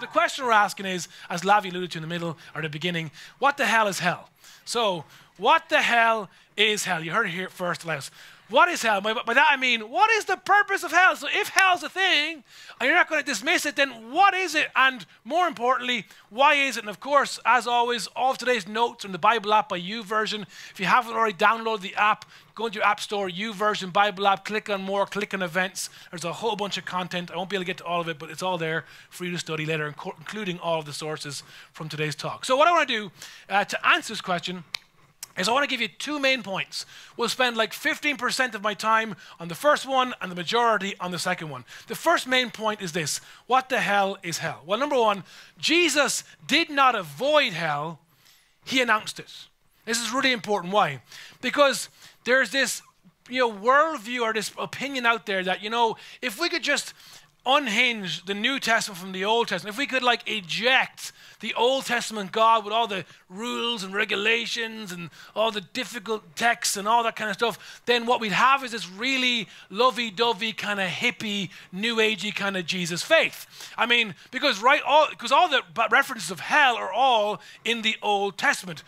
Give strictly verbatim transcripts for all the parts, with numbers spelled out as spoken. the question we're asking is, as Lavi alluded to in the middle or the beginning, what the hell is hell? So, what the hell is hell? You heard it here first, last. What is hell? By, by that I mean, what is the purpose of hell? So if hell's a thing, and you're not going to dismiss it, then what is it? And more importantly, why is it? And of course, as always, all of today's notes from the Bible app by YouVersion. If you haven't already downloaded the app, go into your app store, YouVersion Bible app, click on more, click on events. There's a whole bunch of content. I won't be able to get to all of it, but it's all there for you to study later, including all of the sources from today's talk. So what I want to do uh, to answer this question is I want to give you two main points. We'll spend like fifteen percent of my time on the first one and the majority on the second one. The first main point is this: what the hell is hell? Well, number one, Jesus did not avoid hell, he announced it. This is really important. Why? Because there's this, you know, worldview or this opinion out there that, you know, if we could just unhinge the New Testament from the Old Testament, if we could like eject the Old Testament God with all the rules and regulations and all the difficult texts and all that kind of stuff, then what we'd have is this really lovey-dovey kind of hippie, new agey kind of Jesus faith. I mean, because right, all because all the references of hell are all in the Old Testament.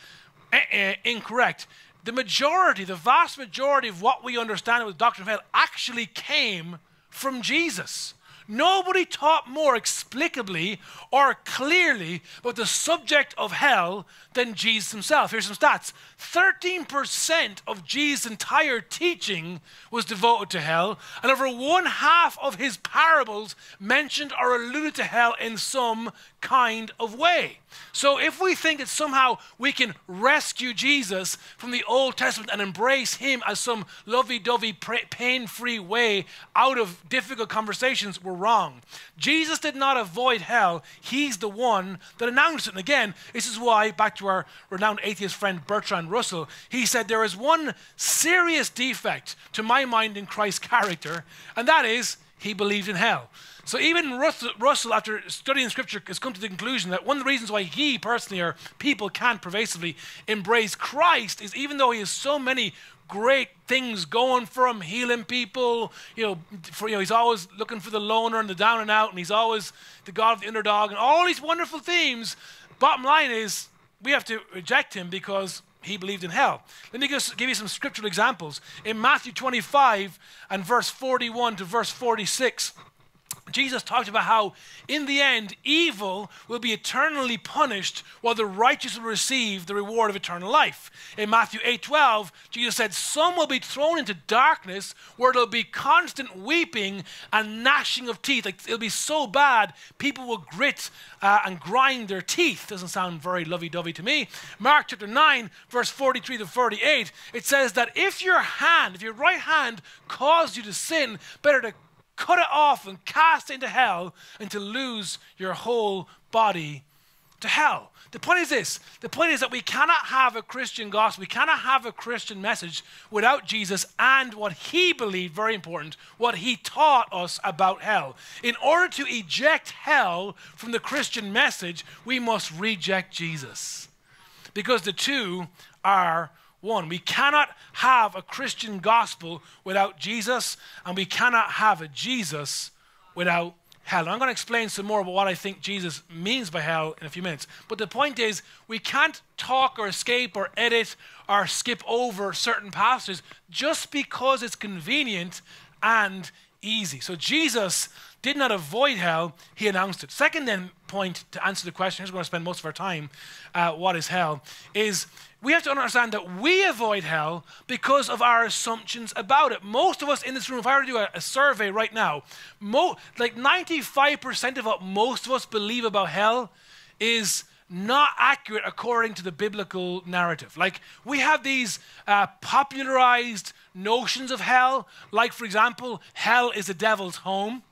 Uh-uh, incorrect. The majority, the vast majority of what we understand with the doctrine of hell actually came from Jesus. Nobody taught more explicably or clearly about the subject of hell than Jesus himself. Here's some stats. thirteen percent of Jesus' entire teaching was devoted to hell, and over one half of his parables mentioned or alluded to hell in some kind of way. So if we think that somehow we can rescue Jesus from the Old Testament and embrace him as some lovey-dovey, pain-free way out of difficult conversations, we're wrong. Jesus did not avoid hell. He's the one that announced it. And again, this is why, back to our renowned atheist friend Bertrand Russell, he said, there is one serious defect, to my mind, in Christ's character, and that is he believed in hell. So even Russell, Russell, after studying Scripture, has come to the conclusion that one of the reasons why he personally, or people, can't pervasively embrace Christ is even though he has so many great things going for him, healing people, you know, for, you know, he's always looking for the loner and the down and out, and he's always the God of the underdog, and all these wonderful themes, bottom line is we have to reject him because he believed in hell. Let me just give you some scriptural examples. In Matthew twenty-five and verse forty-one to verse forty-six, Jesus talked about how in the end evil will be eternally punished while the righteous will receive the reward of eternal life. In Matthew eight twelve, Jesus said, some will be thrown into darkness where there'll be constant weeping and gnashing of teeth. Like, it'll be so bad, people will grit uh, and grind their teeth. Doesn't sound very lovey-dovey to me. Mark chapter nine, verse forty-three to forty-eight, it says that if your hand, if your right hand caused you to sin, better to cut it off and cast it into hell, and to lose your whole body to hell. The point is this. The point is that we cannot have a Christian gospel, we cannot have a Christian message without Jesus and what he believed, very important, what he taught us about hell. In order to eject hell from the Christian message, we must reject Jesus, because the two are one. We cannot have a Christian gospel without Jesus, and we cannot have a Jesus without hell. And I'm going to explain some more about what I think Jesus means by hell in a few minutes. But the point is, we can't talk or escape or edit or skip over certain passages just because it's convenient and easy. So Jesus did not avoid hell, he announced it. Second then point to answer the question, here's where I spend most of our time, uh, what is hell, is we have to understand that we avoid hell because of our assumptions about it. Most of us in this room, if I were to do a, a survey right now, mo like ninety-five percent of what most of us believe about hell is not accurate according to the biblical narrative. Like, we have these uh, popularized notions of hell, like, for example, hell is the devil's home,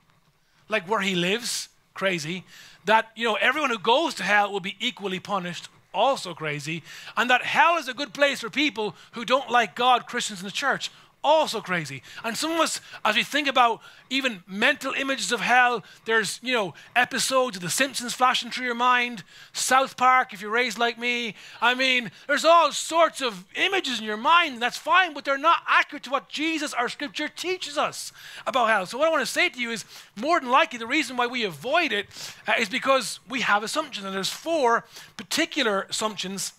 like where he lives, crazy, that, you know, everyone who goes to hell will be equally punished, also crazy, and that hell is a good place for people who don't like God, Christians in the church, also crazy. And some of us, as we think about even mental images of hell, there's, you know, episodes of The Simpsons flashing through your mind, South Park, if you're raised like me. I mean, there's all sorts of images in your mind, and that's fine, but they're not accurate to what Jesus, our scripture, teaches us about hell. So what I want to say to you is, more than likely, the reason why we avoid it uh, is because we have assumptions, and there's four particular assumptions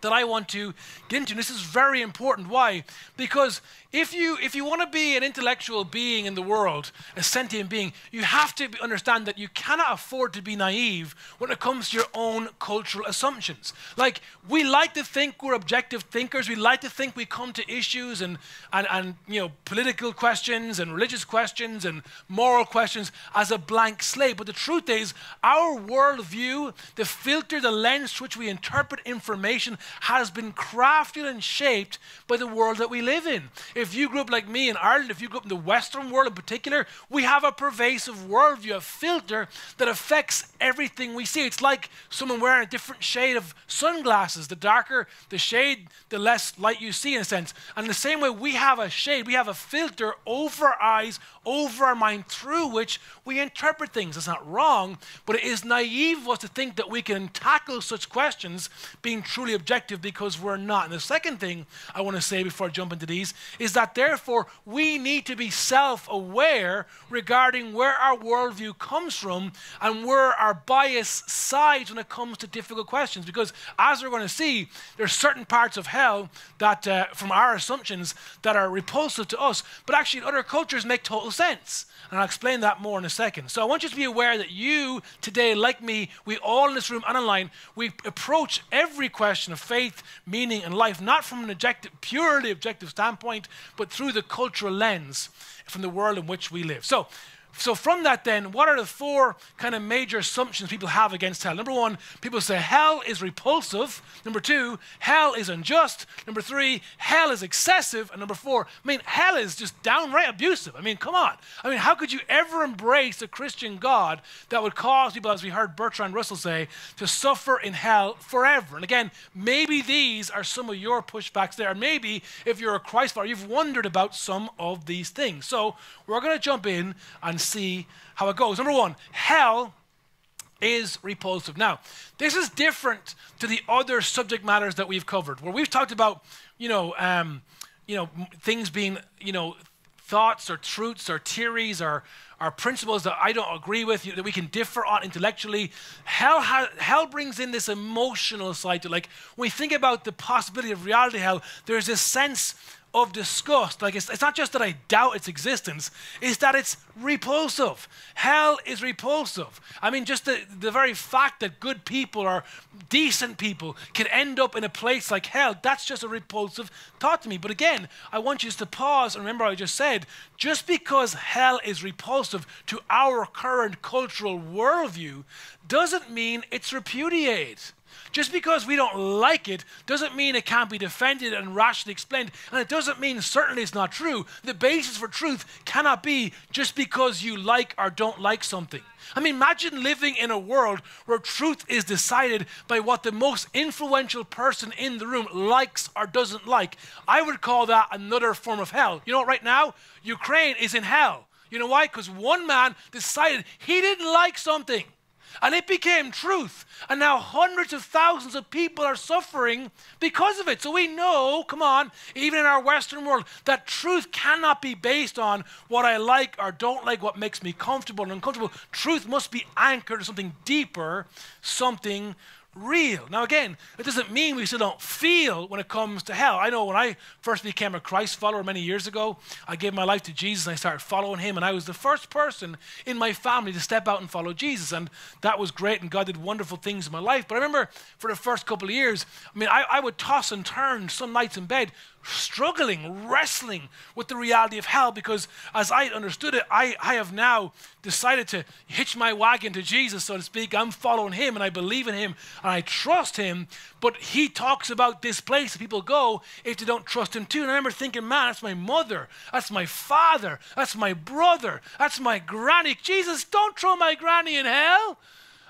that I want to get into. And this is very important. Why? Because if you if you want to be an intellectual being in the world, a sentient being, you have to understand that you cannot afford to be naive when it comes to your own cultural assumptions. Like, we like to think we're objective thinkers. We like to think we come to issues and and, and you know, political questions and religious questions and moral questions as a blank slate. But the truth is, our worldview, the filter, the lens through which we interpret information, has been crafted and shaped by the world that we live in. If you grew up like me in Ireland, if you grew up in the Western world in particular, we have a pervasive worldview, a filter that affects everything we see. It's like someone wearing a different shade of sunglasses. The darker the shade, the less light you see, in a sense. And the same way we have a shade, we have a filter over our eyes, over our mind, through which we interpret things. It's not wrong, but it is naive of us to think that we can tackle such questions being truly objective, because we're not. And the second thing I want to say before I jump into these is that therefore we need to be self-aware regarding where our worldview comes from and where our bias sides when it comes to difficult questions. Because as we're going to see, there's certain parts of hell that uh, from our assumptions that are repulsive to us, but actually in other cultures make total sense. And I'll explain that more in a second. So I want you to be aware that you today, like me, we all in this room and online, we approach every question of faith, meaning, and life, not from an objective, purely objective standpoint, but through the cultural lens from the world in which we live. So, so from that then, what are the four kind of major assumptions people have against hell? Number one, people say hell is repulsive. Number two, hell is unjust. Number three, hell is excessive. And number four, I mean, hell is just downright abusive. I mean, come on. I mean, how could you ever embrace a Christian God that would cause people, as we heard Bertrand Russell say, to suffer in hell forever? And again, maybe these are some of your pushbacks there. Maybe if you're a Christ follower, you've wondered about some of these things. So we're going to jump in and see how it goes. Number one, hell is repulsive. Now, this is different to the other subject matters that we've covered, where we've talked about, you know, um, you know, things being, you know, thoughts or truths or theories or, or principles that I don't agree with, you know, that we can differ on intellectually. Hell, ha hell brings in this emotional side to, like, when we think about the possibility of reality hell, there's this sense of disgust. Like, it's, it's not just that I doubt its existence, it's that it's repulsive. Hell is repulsive. I mean, just the, the very fact that good people or decent people can end up in a place like hell, that's just a repulsive thought to me. But again, I want you just to pause and remember what I just said. Just because hell is repulsive to our current cultural worldview doesn't mean it's repudiated. Just because we don't like it doesn't mean it can't be defended and rationally explained, and it doesn't mean certainly it's not true. The basis for truth cannot be just because you like or don't like something. I mean, imagine living in a world where truth is decided by what the most influential person in the room likes or doesn't like. I would call that another form of hell. You know what, right now, Ukraine is in hell. You know why? Because one man decided he didn't like something, and it became truth. And now hundreds of thousands of people are suffering because of it. So we know, come on, even in our Western world, that truth cannot be based on what I like or don't like, what makes me comfortable and uncomfortable. Truth must be anchored to something deeper, something real. Now again, it doesn't mean we still don't feel when it comes to hell. I know when I first became a Christ follower many years ago, I gave my life to Jesus and I started following him, and I was the first person in my family to step out and follow Jesus, and that was great, and God did wonderful things in my life. But I remember for the first couple of years, I mean, I, I would toss and turn some nights in bed, struggling, wrestling with the reality of hell, because as I understood it, I, I have now decided to hitch my wagon to Jesus, so to speak. I'm following him and I believe in him and I trust him, but he talks about this place that people go if they don't trust him too. And I remember thinking, man, that's my mother, that's my father, that's my brother, that's my granny. Jesus, don't throw my granny in hell.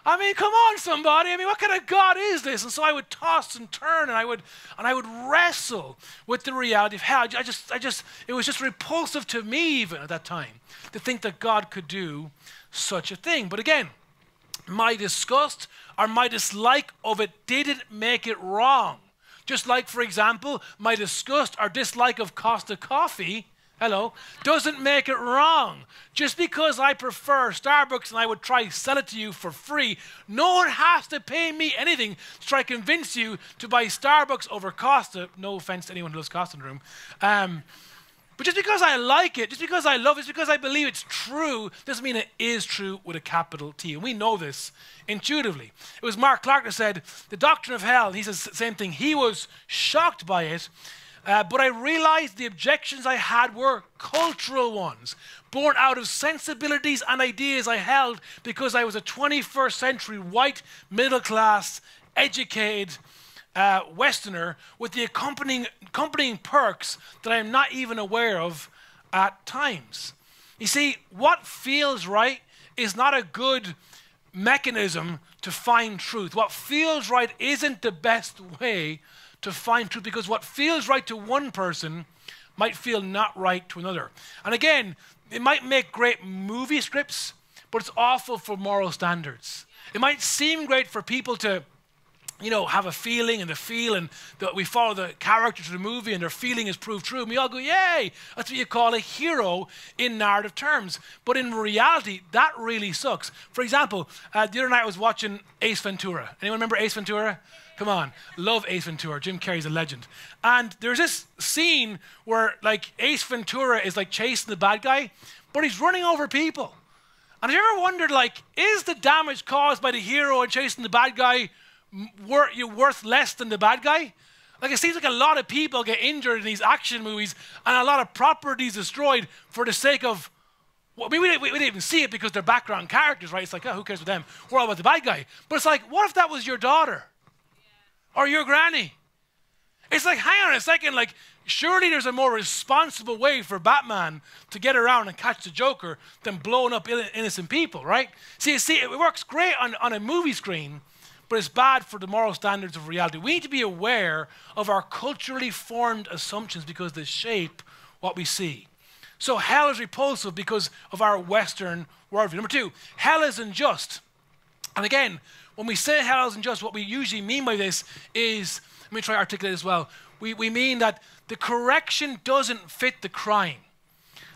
I mean, come on, somebody. I mean, what kind of God is this? And so I would toss and turn, and I would, and I would wrestle with the reality of how, I just, I just, it was just repulsive to me even at that time to think that God could do such a thing. But again, my disgust or my dislike of it didn't make it wrong. Just like, for example, my disgust or dislike of Costa Coffee, hello, doesn't make it wrong. Just because I prefer Starbucks and I would try to sell it to you for free, no one has to pay me anything to try to convince you to buy Starbucks over Costa. No offense to anyone who loves Costa in the room. Um, but just because I like it, just because I love it, just because I believe it's true, doesn't mean it is true with a capital T. And we know this intuitively. It was Mark Clark that said, the doctrine of hell, and he says the same thing. He was shocked by it. Uh, but I realized the objections I had were cultural ones, born out of sensibilities and ideas I held because I was a twenty-first century white, middle-class, educated uh, Westerner with the accompanying, accompanying perks that I am not even aware of at times. You see, what feels right is not a good mechanism to find truth. What feels right isn't the best way to find truth, because what feels right to one person might feel not right to another. And again, it might make great movie scripts, but it's awful for moral standards. It might seem great for people to, you know, have a feeling and the feel, and that we follow the character to the movie and their feeling is proved true. And we all go, yay, that's what you call a hero in narrative terms. But in reality, that really sucks. For example, uh, the other night I was watching Ace Ventura. Anyone remember Ace Ventura? Come on, love Ace Ventura. Jim Carrey's a legend. And there's this scene where like Ace Ventura is like chasing the bad guy, but he's running over people. And have you ever wondered, like, is the damage caused by the hero and chasing the bad guy wor you're worth less than the bad guy? Like, it seems like a lot of people get injured in these action movies and a lot of properties destroyed for the sake of, well, I mean, we didn't, we didn't even see it because they're background characters, right? It's like, oh, who cares about them? We're all about the bad guy. But it's like, what if that was your daughter? Or your granny? It's like, hang on a second, like, surely there's a more responsible way for Batman to get around and catch the Joker than blowing up innocent people, right? See, see, it works great on, on a movie screen, but it's bad for the moral standards of reality. We need to be aware of our culturally formed assumptions because they shape what we see. So hell is repulsive because of our Western worldview. Number two, hell is unjust. And again, when we say hell is unjust, what we usually mean by this is, let me try to articulate as well. We, we mean that the correction doesn't fit the crime.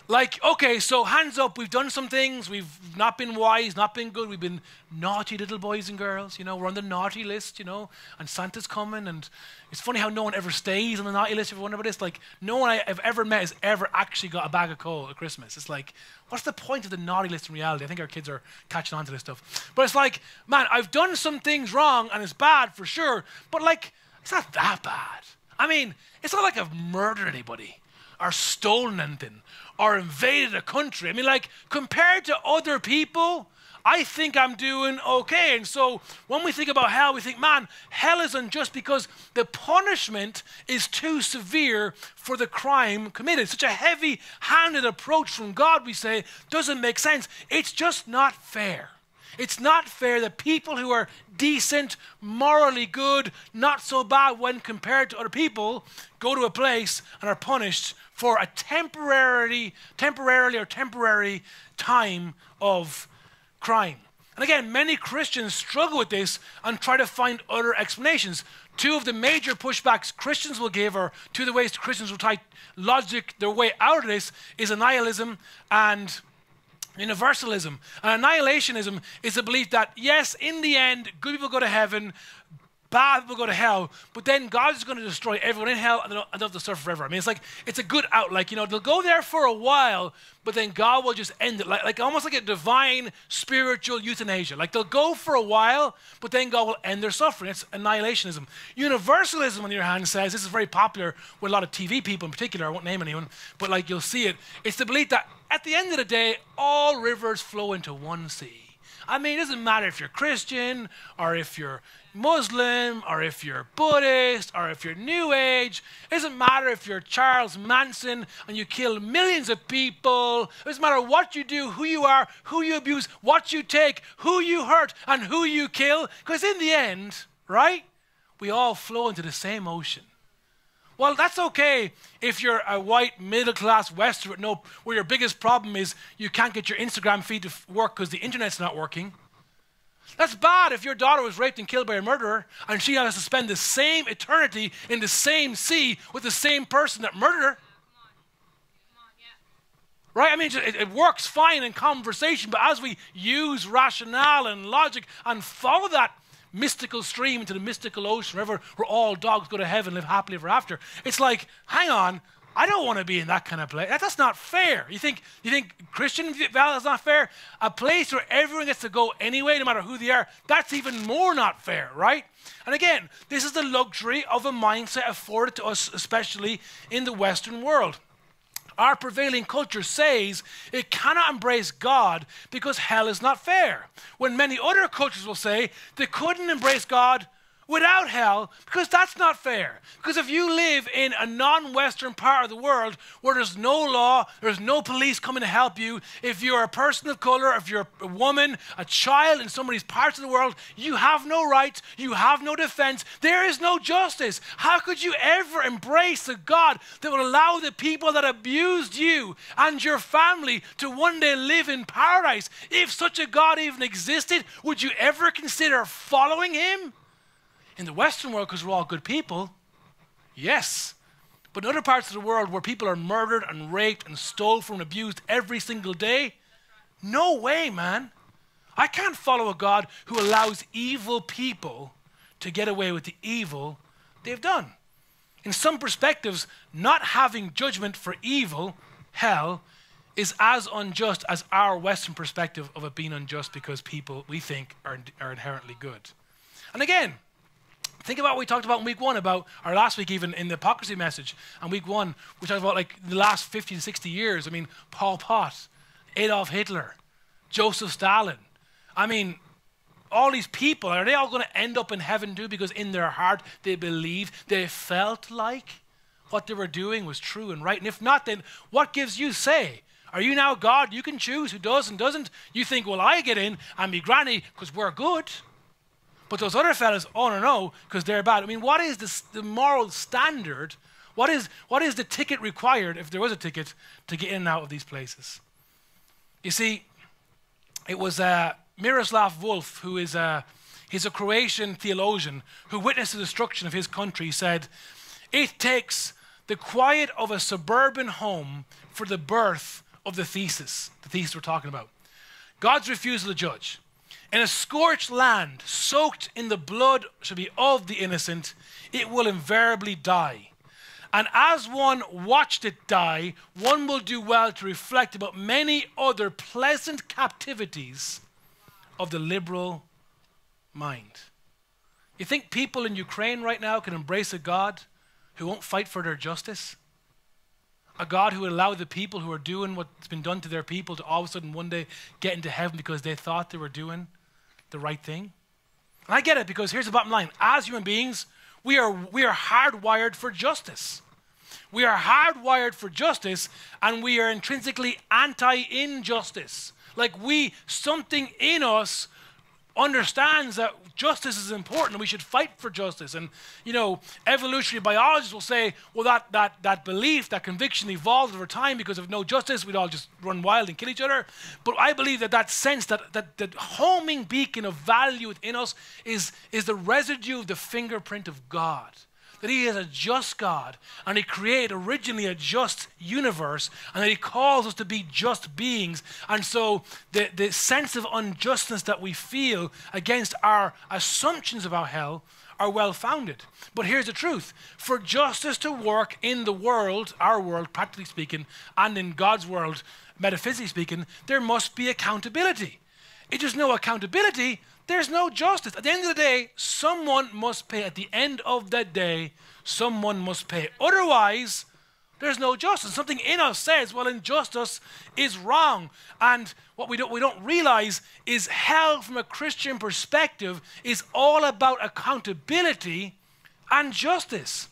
Like, okay, so hands up, we've done some things, we've not been wise, not been good, we've been naughty little boys and girls, you know, we're on the naughty list, you know, and Santa's coming, and it's funny how no one ever stays on the naughty list, if you wonder about this, like, no one I've ever met has ever actually got a bag of coal at Christmas. It's like, what's the point of the naughty list in reality? I think our kids are catching on to this stuff. But it's like, man, I've done some things wrong, and it's bad for sure, but like, it's not that bad. I mean, it's not like I've murdered anybody, or stolen anything, or invaded a country. I mean, like, compared to other people, I think I'm doing okay. And so when we think about hell, we think, man, hell is unjust because the punishment is too severe for the crime committed. Such a heavy-handed approach from God, we say, doesn't make sense. It's just not fair. It's not fair that people who are decent, morally good, not so bad when compared to other people, go to a place and are punished for a temporary, temporarily or temporary time of crime. And again, many Christians struggle with this and try to find other explanations. Two of the major pushbacks Christians will give, or two of the ways Christians will try logic their way out of this, is annihilism and universalism. And annihilationism is the belief that, yes, in the end, good people go to heaven, bad people go to hell, but then God's going to destroy everyone in hell and they'll have to suffer forever. I mean, it's like, it's a good out. Like, you know, they'll go there for a while, but then God will just end it. Like, like almost like a divine spiritual euthanasia. Like, they'll go for a while, but then God will end their suffering. It's annihilationism. Universalism, on the other hand, says, this is very popular with a lot of T V people in particular. I won't name anyone, but like, you'll see it. It's the belief that at the end of the day, all rivers flow into one sea. I mean, it doesn't matter if you're Christian or if you're Muslim or if you're Buddhist or if you're New Age. It doesn't matter if you're Charles Manson and you kill millions of people. It doesn't matter what you do, who you are, who you abuse, what you take, who you hurt, and who you kill. Because in the end, right, we all flow into the same ocean. Well, that's okay if you're a white, middle-class Westerner with no, where your biggest problem is you can't get your Instagram feed to work because the internet's not working. That's bad if your daughter was raped and killed by a murderer and she has to spend the same eternity in the same sea with the same person that murdered her. Right? I mean, it, it works fine in conversation, but as we use rationale and logic and follow that mystical stream into the mystical ocean, wherever where all dogs go to heaven, live happily ever after. It's like, hang on, I don't want to be in that kind of place. That, that's not fair. You think you think Christian value is not fair? A place where everyone gets to go anyway, no matter who they are. That's even more not fair, right? And again, this is the luxury of a mindset afforded to us, especially in the Western world. Our prevailing culture says it cannot embrace God because hell is not fair. When many other cultures will say they couldn't embrace God without hell because that's not fair. Because if you live in a non-Western part of the world where there's no law, there's no police coming to help you, if you're a person of color, if you're a woman, a child in some of these parts of the world, you have no rights, you have no defense, there is no justice. How could you ever embrace a God that would allow the people that abused you and your family to one day live in paradise? If such a God even existed, would you ever consider following him? In the Western world, because we're all good people, yes. But in other parts of the world where people are murdered and raped and stolen from and abused every single day, no way, man. I can't follow a God who allows evil people to get away with the evil they've done. In some perspectives, not having judgment for evil, hell, is as unjust as our Western perspective of it being unjust because people we think are, are inherently good. And again, think about what we talked about in week one, about, or last week even, in the hypocrisy message. And week one, we talked about like the last fifty to sixty years. I mean, Pol Pot, Adolf Hitler, Joseph Stalin. I mean, all these people, are they all going to end up in heaven too? Because in their heart, they believed, they felt like what they were doing was true and right. And if not, then what gives you say? Are you now God? You can choose who does and doesn't. You think, well, I get in and be granny because we're good. But those other fellas, oh no, no, because they're bad. I mean, what is this, the moral standard? What is, what is the ticket required, if there was a ticket, to get in and out of these places? You see, it was uh, Miroslav Volf, who is a, he's a Croatian theologian who witnessed the destruction of his country, said, "It takes the quiet of a suburban home for the birth of the thesis," the thesis we're talking about. God's refusal to judge. "In a scorched land, soaked in the blood should be of the innocent, it will invariably die. And as one watched it die, one will do well to reflect about many other pleasant captivities of the liberal mind." You think people in Ukraine right now can embrace a God who won't fight for their justice? A God who would allow the people who are doing what's been done to their people to all of a sudden one day get into heaven because they thought they were doing the right thing? And I get it, because here's the bottom line. As human beings, we are, we are hardwired for justice. We are hardwired for justice, and we are intrinsically anti-injustice. Like we, something in us understands that justice is important. We should fight for justice. And, you know, evolutionary biologists will say, well, that, that, that belief, that conviction evolved over time because of no justice, we'd all just run wild and kill each other. But I believe that that sense, that, that, that homing beacon of value within us is, is the residue of the fingerprint of God. That he is a just God, and he created originally a just universe, and that he calls us to be just beings. And so the, the sense of unjustness that we feel against our assumptions about hell are well-founded. But here's the truth. For justice to work in the world, our world, practically speaking, and in God's world, metaphysically speaking, there must be accountability. If there's no accountability, there's no justice. At the end of the day, someone must pay. At the end of that day, someone must pay. Otherwise, There's no justice. Something in us says, well, injustice is wrong. And what we don't, we don't realize is hell from a Christian perspective is all about accountability and justice.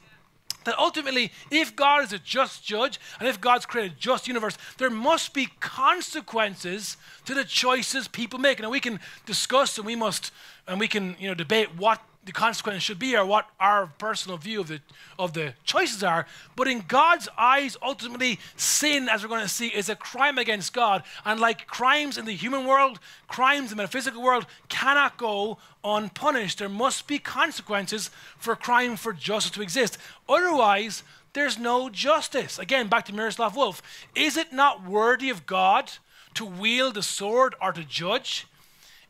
That ultimately, if God is a just judge, and if God's created a just universe, there must be consequences to the choices people make. And we can discuss, and we must, and we can, you know, debate what the consequence should be, or what our personal view of the of the choices are. But in God's eyes, ultimately, sin, as we're going to see, is a crime against God. And like crimes in the human world, crimes in the metaphysical world cannot go unpunished. There must be consequences for crime, for justice to exist. Otherwise, there's no justice. Again, back to Miroslav Volf. Is it not worthy of God to wield the sword or to judge?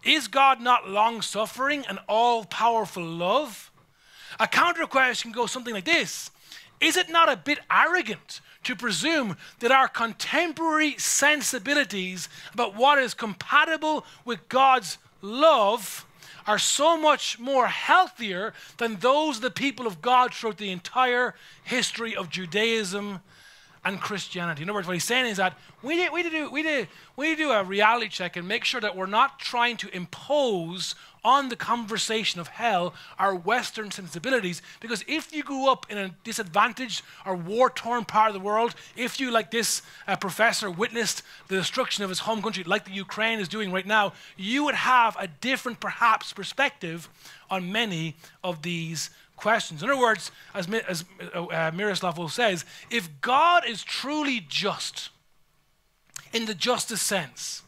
Is God not long-suffering and all-powerful love? A counter-question goes something like this. Is it not a bit arrogant to presume that our contemporary sensibilities about what is compatible with God's love are so much more healthier than those of the people of God throughout the entire history of Judaism and Christianity? In other words, what he's saying is that we need, we need to do, we need, we need to do a reality check and make sure that we're not trying to impose on the conversation of hell our Western sensibilities. Because if you grew up in a disadvantaged or war-torn part of the world, if you, like this uh, professor, witnessed the destruction of his home country, like the Ukraine is doing right now, you would have a different, perhaps, perspective on many of these questions. In other words, as, as uh, Miroslav Volf says, if God is truly just, in the justice sense,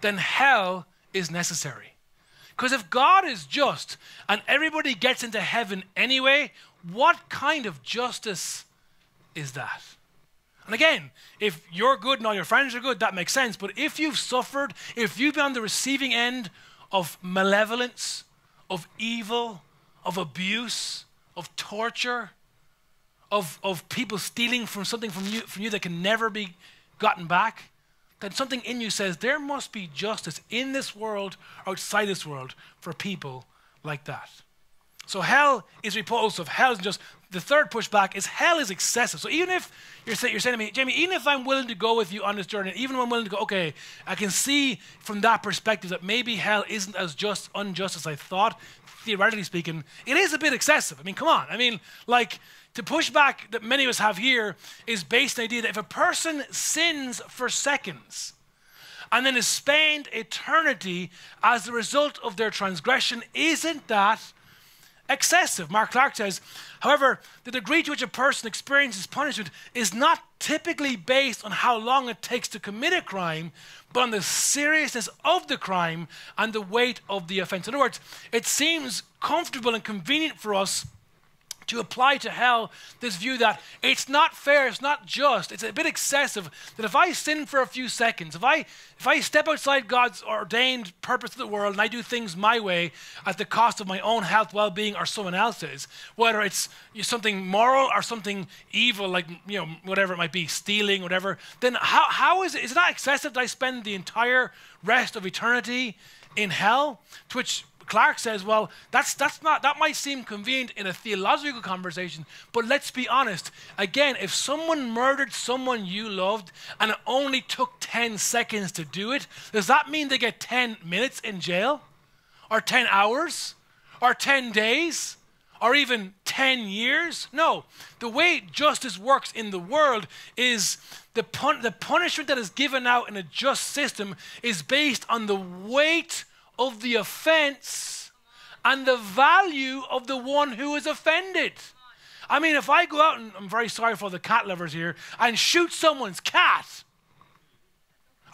then hell is necessary. Because if God is just and everybody gets into heaven anyway, what kind of justice is that? And again, if you're good and all your friends are good, that makes sense. But if you've suffered, if you've been on the receiving end of malevolence, of evil, of abuse, of torture, of, of people stealing from something from you, from you that can never be gotten back, then something in you says there must be justice in this world, outside this world, for people like that. So hell is repulsive. Hell is just, the third pushback is hell is excessive. So even if you're, say, you're saying to me, Jamie, even if I'm willing to go with you on this journey, even if I'm willing to go, okay, I can see from that perspective that maybe hell isn't as just unjust as I thought, theoretically speaking, it is a bit excessive. I mean, come on. I mean, like, the pushback that many of us have here is based on the idea that if a person sins for seconds and then is spent eternity as the result of their transgression, isn't that excessive? Mark Clark says, however, the degree to which a person experiences punishment is not typically based on how long it takes to commit a crime, but on the seriousness of the crime and the weight of the offense. In other words, it seems comfortable and convenient for us to apply to hell this view that it's not fair, it's not just, it's a bit excessive, that if I sin for a few seconds, if I if I step outside God's ordained purpose of the world and I do things my way at the cost of my own health, well-being, or someone else's, whether it's something moral or something evil, like, you know, whatever it might be, stealing, whatever, then how how is it, is it not excessive that I spend the entire rest of eternity in hell? To which Clark says, well, that's, that's not, that might seem convenient in a theological conversation, but let's be honest. Again, if someone murdered someone you loved and it only took ten seconds to do it, does that mean they get ten minutes in jail? Or ten hours? Or ten days? Or even ten years? No. The way justice works in the world is the, pun the punishment that is given out in a just system is based on the weight of the offense and the value of the one who is offended. I mean, if I go out, and I'm very sorry for the cat lovers here, and shoot someone's cat,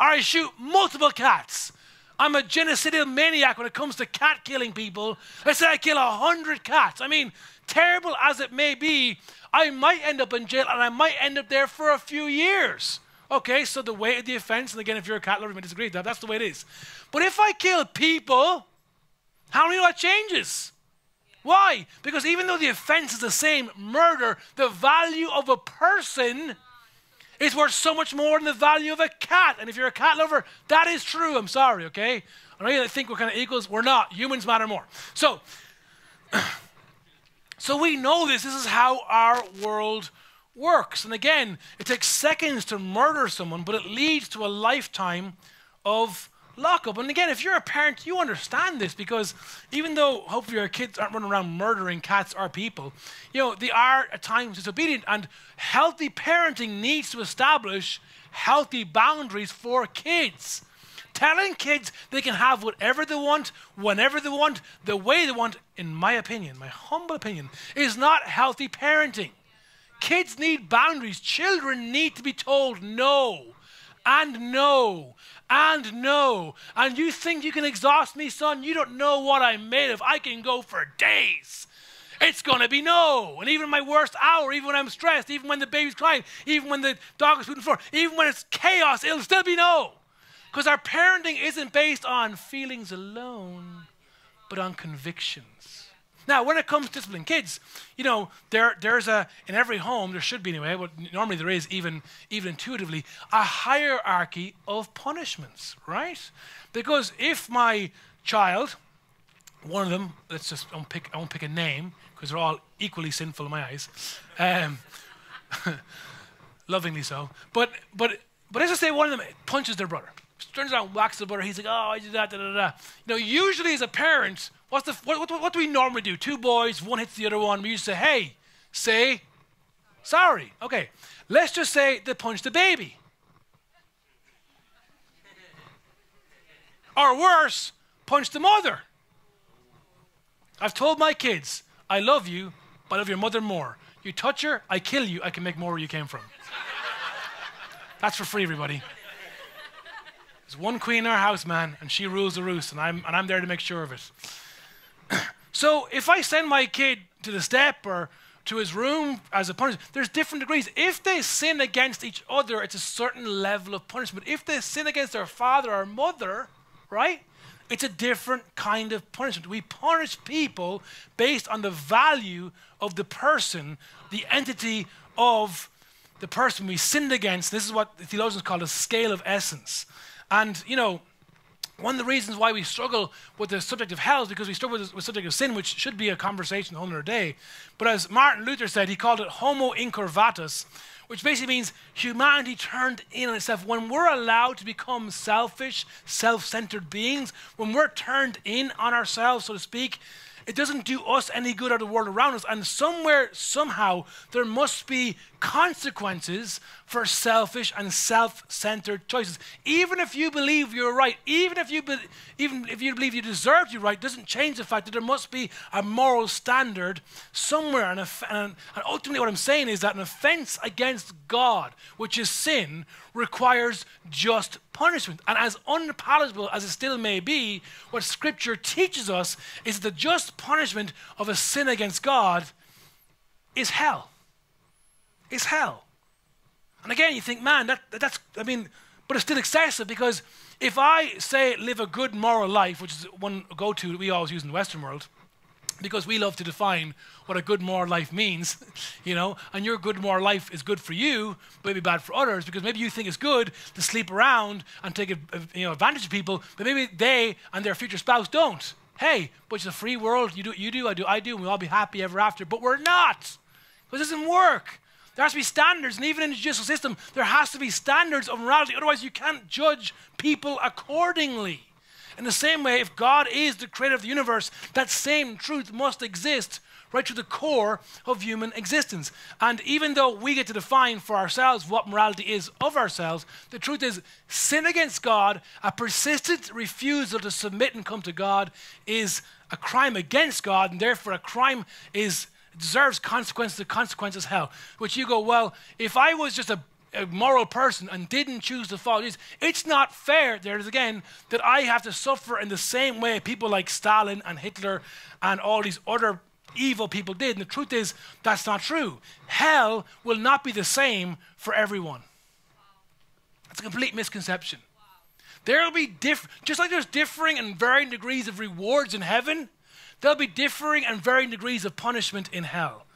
or I shoot multiple cats, I'm a genocidal maniac when it comes to cat killing people. Let's say I kill a hundred cats. I mean, terrible as it may be, I might end up in jail and I might end up there for a few years. Okay, so the weight of the offense, and again, if you're a cat lover, you may disagree with that, that's the way it is. But if I kill people, how do you know that changes? Yeah. Why? Because even though the offense is the same, murder, the value of a person is worth so much more than the value of a cat. And if you're a cat lover, that is true. I'm sorry, okay? I know you think we're kind of equals. We're not. Humans matter more. So, so we know this. This is how our world works. And again, it takes seconds to murder someone, but it leads to a lifetime of lockup. And again, if you're a parent, you understand this, because even though hopefully your kids aren't running around murdering cats or people, you know, they are at times disobedient, and healthy parenting needs to establish healthy boundaries for kids. Telling kids they can have whatever they want, whenever they want, the way they want, in my opinion, my humble opinion, is not healthy parenting. Kids need boundaries. Children need to be told no, and no, and no. And you think you can exhaust me, son? You don't know what I'm made of. I can go for days. It's going to be no. And even in my worst hour, even when I'm stressed, even when the baby's crying, even when the dog is pooping on the floor, even when it's chaos, it'll still be no. Because our parenting isn't based on feelings alone, but on convictions. Now, when it comes to disciplining kids, you know, there, there's a, in every home, there should be anyway, but normally there is even, even intuitively, a hierarchy of punishments, right? Because if my child, one of them, let's just, I won't pick, I won't pick a name, because they're all equally sinful in my eyes, um, lovingly so, but, but, but let's just say one of them punches their brother. Turns around, whacks the brother. He's like, oh, I did that, da, da, da. You know, usually as a parent, what's the, what, what, what do we normally do? Two boys, one hits the other one. We used to say, hey, say sorry. Okay, let's just say they punched the baby. Or worse, punched the mother. I've told my kids, I love you, but I love your mother more. You touch her, I kill you. I can make more where you came from. That's for free, everybody. There's one queen in our house, man, and she rules the roost, and I'm, and I'm there to make sure of it. So if I send my kid to the step or to his room as a punishment, there's different degrees. If they sin against each other, it's a certain level of punishment. If they sin against their father or mother, right, it's a different kind of punishment. We punish people based on the value of the person, the entity of the person we sinned against. This is what the theologians call a scale of essence. And, you know, one of the reasons why we struggle with the subject of hell is because we struggle with the subject of sin, which should be a conversation on another day. But as Martin Luther said, he called it homo incurvatus, which basically means humanity turned in on itself. When we're allowed to become selfish, self-centered beings, when we're turned in on ourselves, so to speak, it doesn't do us any good or the world around us. And somewhere, somehow, there must be consequences for selfish and self-centered choices. Even if you believe you're right, even if you be, even if you believe you deserve to be right, doesn't change the fact that there must be a moral standard somewhere. And, and ultimately what I'm saying is that an offense against God, which is sin, requires just punishment. And as unpalatable as it still may be, what Scripture teaches us is that the just punishment of a sin against God is hell. It's hell. And again, you think, man, that, that, that's, I mean, but it's still excessive, because if I say live a good moral life, which is one go-to that we always use in the Western world, because we love to define what a good moral life means, you know, and your good moral life is good for you, but maybe bad for others, because maybe you think it's good to sleep around and take a, a, you know, advantage of people, but maybe they and their future spouse don't. Hey, but it's a free world. You do, you do, I do, I do, and we'll all be happy ever after, but we're not, because it doesn't work. There has to be standards, and even in the judicial system, there has to be standards of morality, otherwise you can't judge people accordingly. In the same way, if God is the creator of the universe, that same truth must exist right to the core of human existence. And even though we get to define for ourselves what morality is of ourselves, the truth is sin against God, a persistent refusal to submit and come to God, is a crime against God, and therefore a crime is deserves consequences. The consequence is hell. Which you go, well, if I was just a a moral person and didn't choose to follow Jesus, it's not fair, there it is again, that I have to suffer in the same way people like Stalin and Hitler and all these other evil people did. And the truth is, that's not true. Hell will not be the same for everyone. It's a complete misconception. There will be different, just like there's differing and varying degrees of rewards in heaven, there'll be differing and varying degrees of punishment in hell.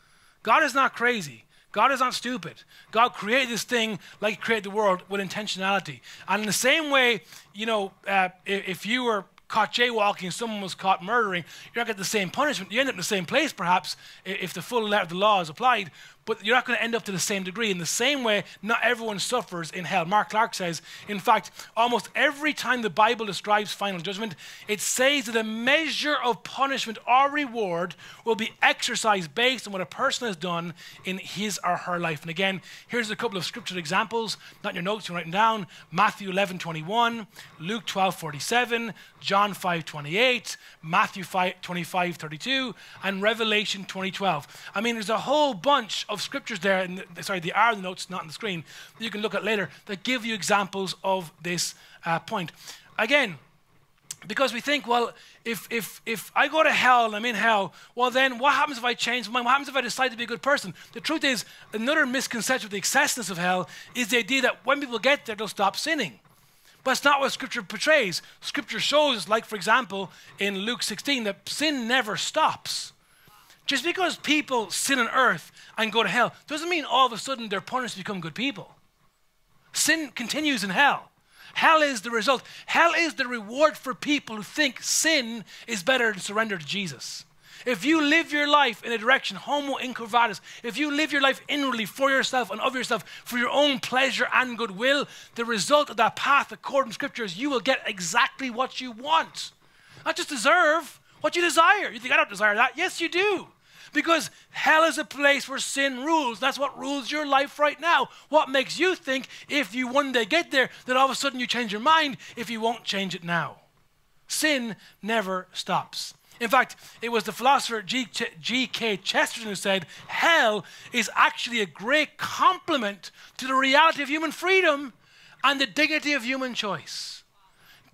God is not crazy. God is not stupid. God created this thing like he created the world, with intentionality. And in the same way, you know, uh, if, if you were caught jaywalking and someone was caught murdering, you're not going to get the same punishment. You end up in the same place, perhaps, if the full letter of the law is applied. but you're not going to end up to the same degree. In the same way, not everyone suffers in hell. Mark Clark says, in fact, almost every time the Bible describes final judgment, it says that a measure of punishment or reward will be exercised based on what a person has done in his or her life. And again, here's a couple of scriptural examples, not in your notes, you're writing down. Matthew eleven twenty-one, Luke twelve forty-seven, John five twenty-eight, Matthew twenty-five thirty-two, and Revelation twenty twelve. I mean, there's a whole bunch of scriptures there, in the, sorry, they are in the notes, not on the screen, that you can look at later, that give you examples of this uh, point. Again, because we think, well, if, if, if I go to hell and I'm in hell, well then what happens if I change my mind? What happens if I decide to be a good person? The truth is, another misconception of the excessiveness of hell is the idea that when people get there, they'll stop sinning. But it's not what Scripture portrays. Scripture shows, like for example, in Luke sixteen, that sin never stops. Just because people sin on earth and go to hell doesn't mean all of a sudden they're punished to become good people. Sin continues in hell. Hell is the result. Hell is the reward for people who think sin is better than surrender to Jesus. If you live your life in a direction, homo incurvatus, if you live your life inwardly for yourself and of yourself, for your own pleasure and goodwill, the result of that path, according to Scripture, is you will get exactly what you want. Not just deserve, what you desire. You think, I don't desire that. Yes, you do. Because hell is a place where sin rules. That's what rules your life right now. What makes you think if you one day get there, that all of a sudden you change your mind if you won't change it now? Sin never stops. In fact, it was the philosopher G K Chesterton who said, hell is actually a great compliment to the reality of human freedom and the dignity of human choice.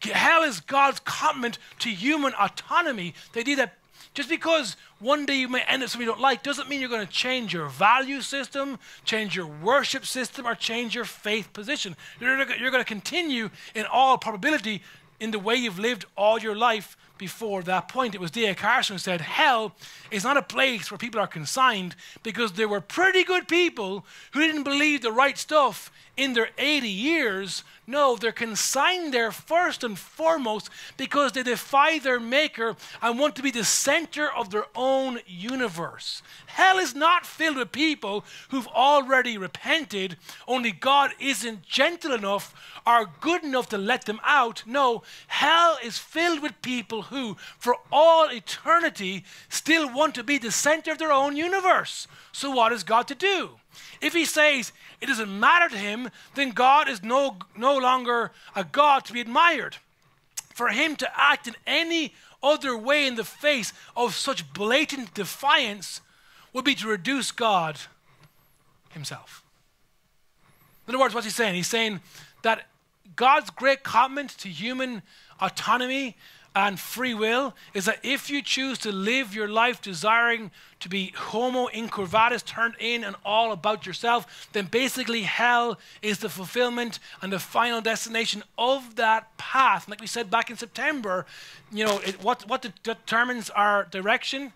Hell is God's compliment to human autonomy. The idea that just because one day you may end up something you don't like doesn't mean you're going to change your value system, change your worship system, or change your faith position. You're, you're going to continue in all probability in the way you've lived all your life before that point. It was D A Carson who said, hell is not a place where people are consigned because there were pretty good people who didn't believe the right stuff in their eighty years. No, they're consigned there first and foremost because they defy their maker and want to be the center of their own universe. Hell is not filled with people who've already repented, only God isn't gentle enough or good enough to let them out. No, hell is filled with people who, for all eternity, still want to be the center of their own universe. So what is God to do? If he says it doesn't matter to him, then God is no, no longer a God to be admired. For him to act in any other way in the face of such blatant defiance would be to reduce God himself. In other words, what's he saying? He's saying that God's great comment to human autonomy and free will is that if you choose to live your life desiring to be homo incurvatus, turned in and all about yourself, then basically hell is the fulfillment and the final destination of that path. Like we said back in September, you know, it, what, what determines our direction,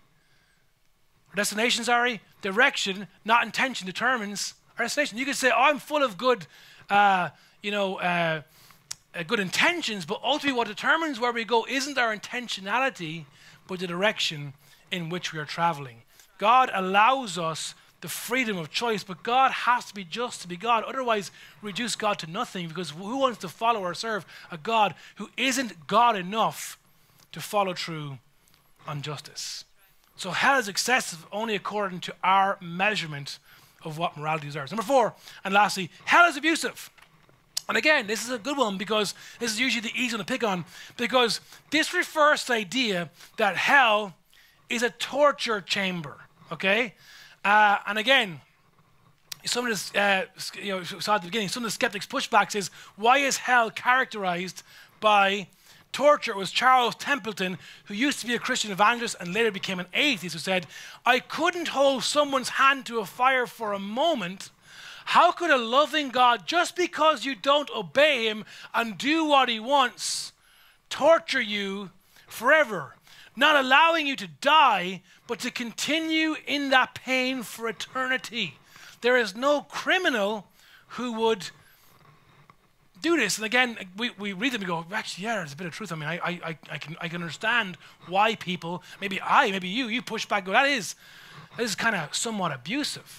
our destination, sorry, direction, not intention, determines our destination. You could say, oh, I'm full of good, uh, you know, uh, Uh, good intentions, but ultimately what determines where we go isn't our intentionality, but the direction in which we are traveling. God allows us the freedom of choice, but God has to be just to be God. Otherwise, reduce God to nothing, because who wants to follow or serve a God who isn't God enough to follow through on justice? So hell is excessive only according to our measurement of what morality deserves. Number four, and lastly, hell is abusive. And again, this is a good one because this is usually the easy one to pick on, because this refers to the idea that hell is a torture chamber, okay? Uh, and again, some of this, uh, you know, saw at the beginning, some of the skeptics' pushbacks is, why is hell characterized by torture? It was Charles Templeton, who used to be a Christian evangelist and later became an atheist, who said, I couldn't hold someone's hand to a fire for a moment. How could a loving God, just because you don't obey him and do what he wants, torture you forever, not allowing you to die, but to continue in that pain for eternity? There is no criminal who would do this. And again, we, we read them and go, actually, yeah, there's a bit of truth. I mean, I, I, I, can, I can understand why people, maybe I, maybe you, you push back and go, that is, that is kind of somewhat abusive.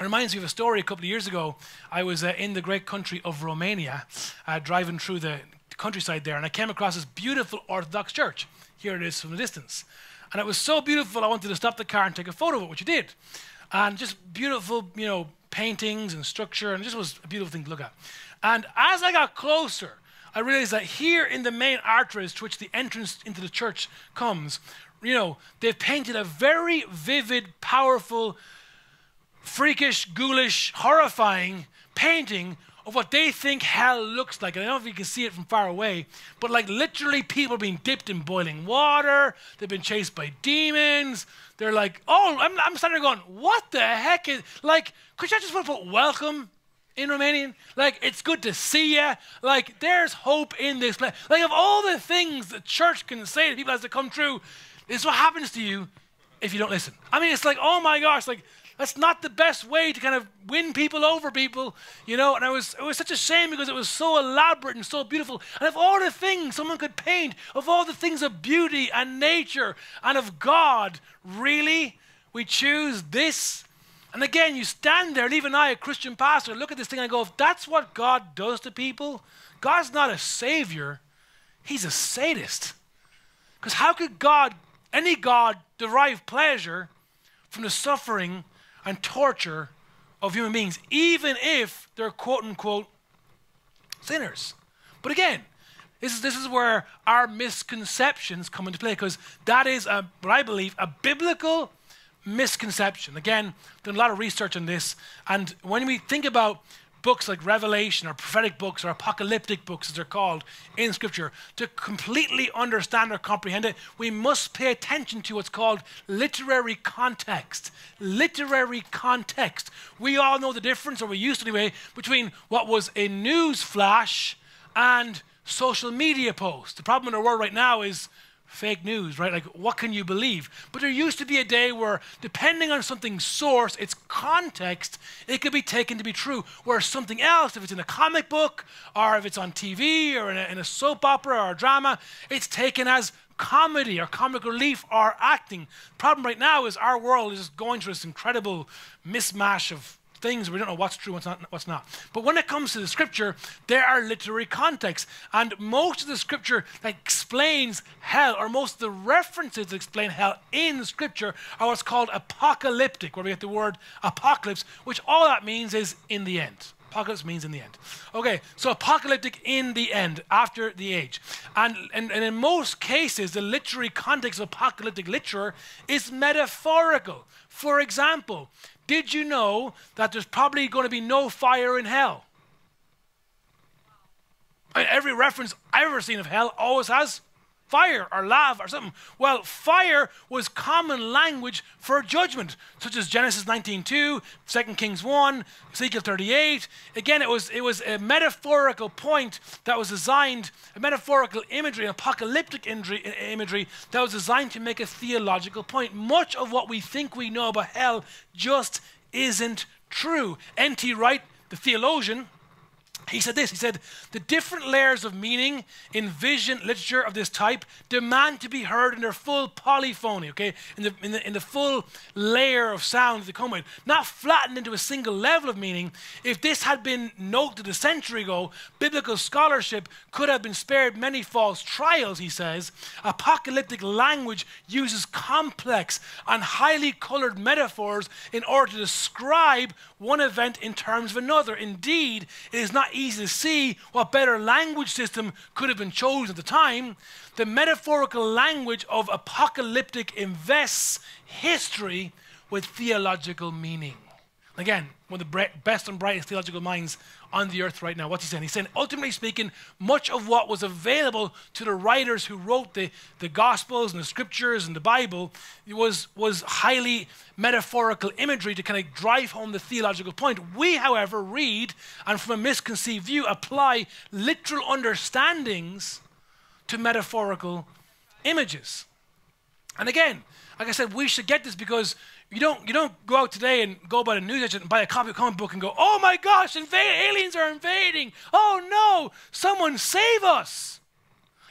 It reminds me of a story a couple of years ago. I was uh, in the great country of Romania, uh, driving through the countryside there, and I came across this beautiful Orthodox church. Here it is from a distance. And it was so beautiful, I wanted to stop the car and take a photo of it, which I did. And just beautiful, you know, paintings and structure, and it just was a beautiful thing to look at. And as I got closer, I realized that here in the main arteries to which the entrance into the church comes, you know, they've painted a very vivid, powerful, freakish, ghoulish, horrifying painting of what they think hell looks like. And I don't know if you can see it from far away, but like literally people being dipped in boiling water, they've been chased by demons. They're like, oh, I'm, I'm standing there going, what the heck is, like, could you just want to put welcome in Romanian? Like, it's good to see you. Like, there's hope in this place. Like, of all the things the church can say to people as they come through, it's what happens to you if you don't listen. I mean, it's like, oh my gosh, like, that's not the best way to kind of win people over people, you know? And I was, it was such a shame because it was so elaborate and so beautiful. And of all the things someone could paint, of all the things of beauty and nature and of God, really, we choose this? And again, you stand there, and even I, a Christian pastor, look at this thing and I go, if that's what God does to people, God's not a savior, he's a sadist. Because how could God, any God, derive pleasure from the suffering and torture of human beings, even if they're quote-unquote sinners? But again, this is, this is where our misconceptions come into play, because that is, a, what I believe, a biblical misconception. Again, done a lot of research on this, and when we think about books like Revelation or prophetic books or apocalyptic books, as they're called in Scripture, to completely understand or comprehend it, we must pay attention to what's called literary context. Literary context. We all know the difference, or we used to anyway, between what was a news flash and social media posts. The problem in our world right now is fake news, right? Like, what can you believe? But there used to be a day where, depending on something's source, its context, it could be taken to be true, whereas something else, if it's in a comic book, or if it's on T V, or in a, in a soap opera, or a drama, it's taken as comedy, or comic relief, or acting. The problem right now is our world is going through this incredible mismatch of things. We don't know what's true, what's not, what's not. But when it comes to the Scripture, there are literary contexts. And most of the Scripture that explains hell, or most of the references that explain hell in Scripture, are what's called apocalyptic, where we get the word apocalypse, which all that means is in the end. Apocalypse means in the end. Okay, so apocalyptic, in the end, after the age. And, and, and in most cases, the literary context of apocalyptic literature is metaphorical. For example, did you know that there's probably going to be no fire in hell? I mean, every reference I've ever seen of hell always has fire or lava or something. Well, fire was common language for judgment, such as Genesis nineteen two, Second Kings one, Ezekiel thirty-eight. Again, it was, it was a metaphorical point that was designed, a metaphorical imagery, an apocalyptic imagery that was designed to make a theological point. Much of what we think we know about hell just isn't true. N T Wright, the theologian, he said this, he said, the different layers of meaning in vision literature of this type demand to be heard in their full polyphony, okay, in the, in the, in the full layer of sound they come with, not flattened into a single level of meaning. If this had been noted a century ago, biblical scholarship could have been spared many false trials, he says. Apocalyptic language uses complex and highly colored metaphors in order to describe one event in terms of another. Indeed, it is not easy to see what better language system could have been chosen at the time. The metaphorical language of apocalyptic invests history with theological meaning. Again, one of the best and brightest theological minds on the earth right now. What's he saying? He's saying, ultimately speaking, much of what was available to the writers who wrote the, the Gospels and the Scriptures and the Bible was, was highly metaphorical imagery to kind of drive home the theological point. We, however, read and from a misconceived view apply literal understandings to metaphorical images. And again, like I said, we should get this because You don't, you don't go out today and go by the news agent and buy a copy of a comic book and go, oh my gosh, aliens are invading. Oh no, someone save us.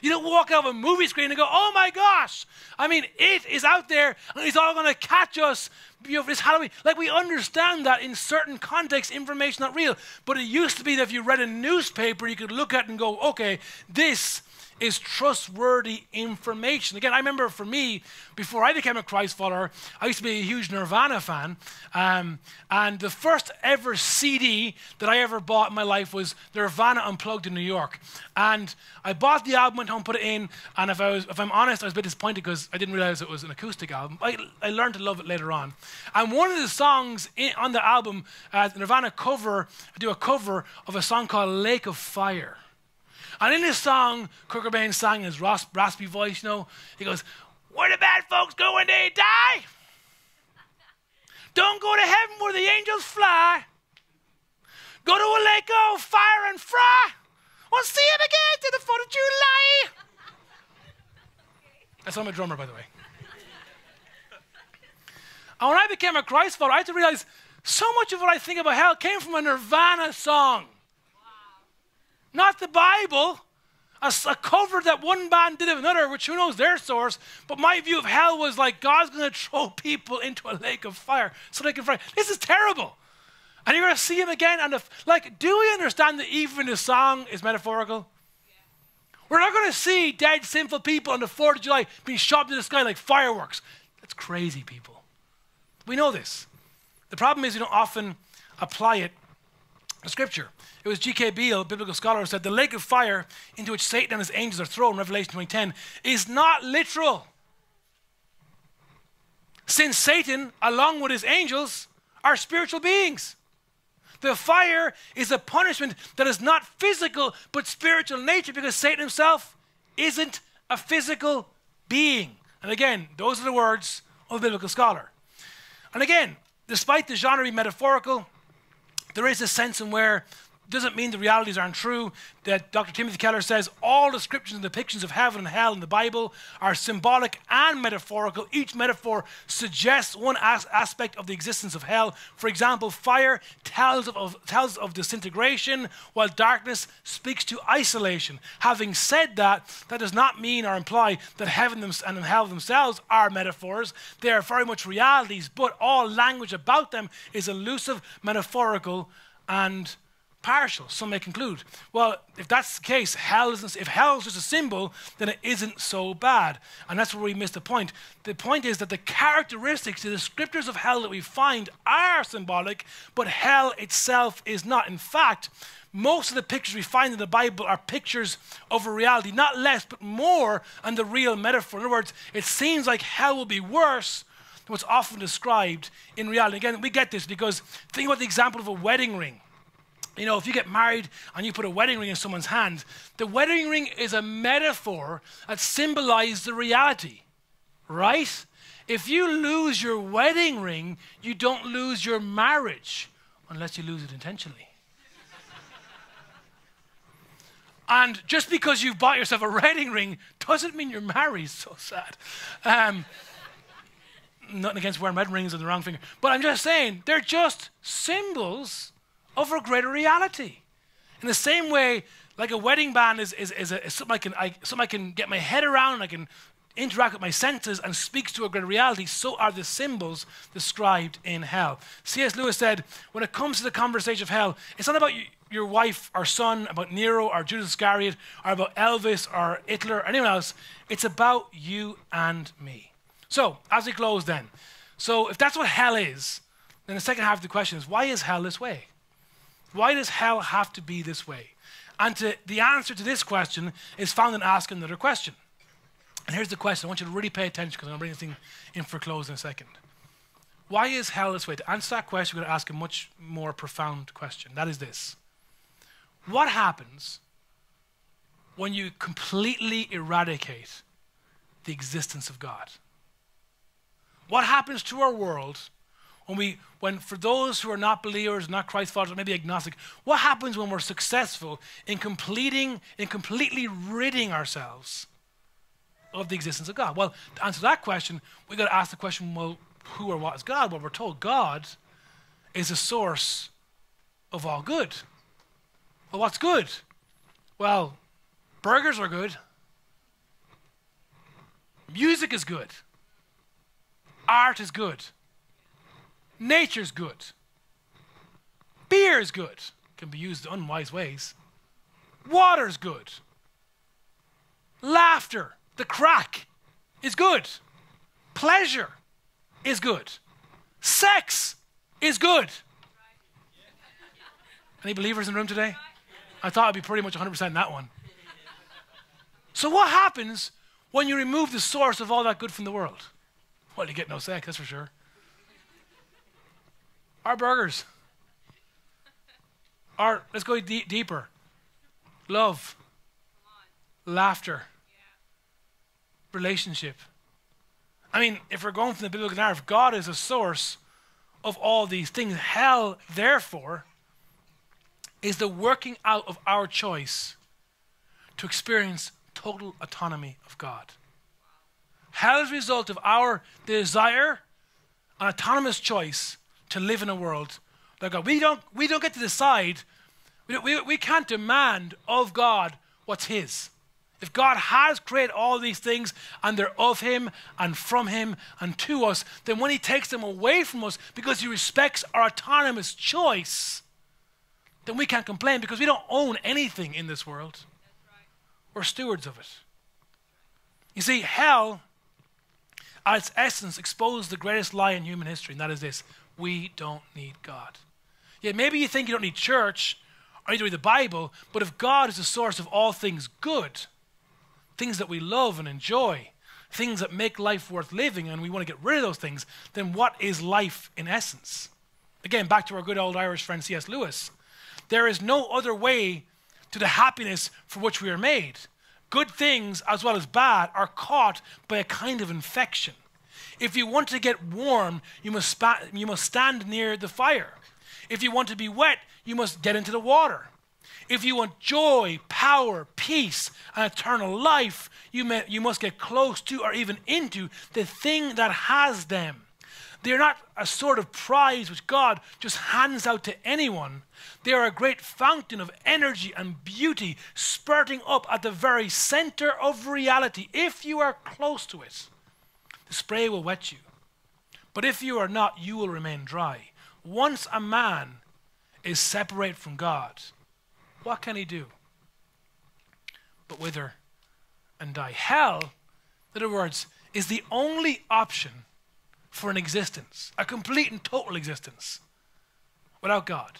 You don't walk out of a movie screen and go, oh my gosh. I mean, it is out there and it's all going to catch us beautiful, it's Halloween. Like, we understand that in certain contexts, information's not real. But it used to be that if you read a newspaper, you could look at it and go, okay, this is trustworthy information. Again, I remember for me, before I became a Christ follower, I used to be a huge Nirvana fan. Um, and the first ever C D that I ever bought in my life was Nirvana Unplugged in New York. And I bought the album, went home, put it in, and if, I was, if I'm honest, I was a bit disappointed because I didn't realize it was an acoustic album. I, I learned to love it later on. And one of the songs in, on the album, uh, the Nirvana cover, I do a cover of a song called Lake of Fire. And in this song, Kurt Cobain sang in his rasp, raspy voice, you know, he goes, where the bad folks go when they die? Don't go to heaven where the angels fly. Go to a lake of fire and fry. We'll see it again to the fourth of July. That's I'm a drummer, by the way. And when I became a Christ follower, I had to realize so much of what I think about hell came from a Nirvana song. Not the Bible, a, a cover that one band did of another, which who knows their source, but my view of hell was like, God's going to throw people into a lake of fire so they can fry. This is terrible. And you're going to see him again. And if, like, do we understand that even the song is metaphorical? Yeah. We're not going to see dead, sinful people on the fourth of July being shot into the sky like fireworks. That's crazy, people. We know this. The problem is we don't often apply it to Scripture. It was G K Beale, a biblical scholar, who said the lake of fire into which Satan and his angels are thrown, Revelation twenty ten, is not literal. Since Satan, along with his angels, are spiritual beings. The fire is a punishment that is not physical, but spiritual in nature, because Satan himself isn't a physical being. And again, those are the words of a biblical scholar. And again, despite the genre being metaphorical, there is a sense in where doesn't mean the realities aren't true, that Doctor Timothy Keller says all descriptions and depictions of heaven and hell in the Bible are symbolic and metaphorical. Each metaphor suggests one as aspect of the existence of hell. For example, fire tells of, of, tells of disintegration, while darkness speaks to isolation. Having said that, that does not mean or imply that heaven and hell themselves are metaphors. They are very much realities, but all language about them is elusive, metaphorical, and partial, some may conclude. Well, if that's the case, hell isn't, if hell is just a symbol, then it isn't so bad. And that's where we miss the point. The point is that the characteristics, the descriptors of hell that we find are symbolic, but hell itself is not. In fact, most of the pictures we find in the Bible are pictures of a reality, not less, but more than the real metaphor. In other words, it seems like hell will be worse than what's often described in reality. Again, we get this because think about the example of a wedding ring. You know, if you get married and you put a wedding ring in someone's hand, the wedding ring is a metaphor that symbolizes the reality, right? If you lose your wedding ring, you don't lose your marriage, unless you lose it intentionally. And just because you've bought yourself a wedding ring doesn't mean you're married. So sad. Um, nothing against wearing wedding rings on the wrong finger. But I'm just saying, they're just symbols over a greater reality. In the same way, like a wedding band is, is, is, a, is something, I can, I, something I can get my head around, and I can interact with my senses and speaks to a greater reality, so are the symbols described in hell. C S Lewis said, when it comes to the conversation of hell, it's not about you, your wife or son, about Nero or Judas Iscariot, or about Elvis or Hitler or anyone else. It's about you and me. So, as we close then, so if that's what hell is, then the second half of the question is, why is hell this way? Why does hell have to be this way? And to, the answer to this question is found in asking another question. And here's the question. I want you to really pay attention because I'm going to bring this thing in for close in a second. Why is hell this way? To answer that question, we're going to ask a much more profound question. That is this. What happens when you completely eradicate the existence of God? What happens to our world When, we, when for those who are not believers, not Christ followers, maybe agnostic, what happens when we're successful in completing, in completely ridding ourselves of the existence of God? Well, to answer that question, we've got to ask the question, well, who or what is God? Well, we're told God is the source of all good. Well, what's good? Well, burgers are good. Music is good. Art is good. nature's good. Beer is good. Can be used in unwise ways. Water's good. Laughter, the crack, is good. Pleasure is good. Sex is good. Any believers in the room today? I thought I'd be pretty much one hundred percent in that one. So what happens when you remove the source of all that good from the world? Well, you get no sex, that's for sure. Our burgers. Our, let's go de deeper. Love. Laughter. Yeah. Relationship. I mean, if we're going from the biblical narrative, God is a source of all these things. Hell, therefore, is the working out of our choice to experience total autonomy of God. Hell is a result of our desire, an autonomous choice to live in a world that God, we don't, we don't get to decide, we, we, we can't demand of God what's His. If God has created all these things and they're of Him and from Him and to us, then when He takes them away from us because He respects our autonomous choice, then we can't complain because we don't own anything in this world. We're stewards of it. You see, hell, at its essence, exposed the greatest lie in human history, and that is this: we don't need God. Yeah, maybe you think you don't need church or you don't read the Bible, but if God is the source of all things good, things that we love and enjoy, things that make life worth living, and we want to get rid of those things, then what is life in essence? Again, back to our good old Irish friend C S Lewis. There is no other way to the happiness for which we are made. Good things, as well as bad, are caught by a kind of infection. If you want to get warm, you must, spa you must stand near the fire. If you want to be wet, you must get into the water. If you want joy, power, peace, and eternal life, you, may, you must get close to or even into the thing that has them. They are not a sort of prize which God just hands out to anyone. They are a great fountain of energy and beauty spurting up at the very center of reality. If you are close to it, the spray will wet you. But if you are not, you will remain dry. Once a man is separated from God, what can he do but wither and die? Hell, in other words, is the only option for an existence, a complete and total existence, without God.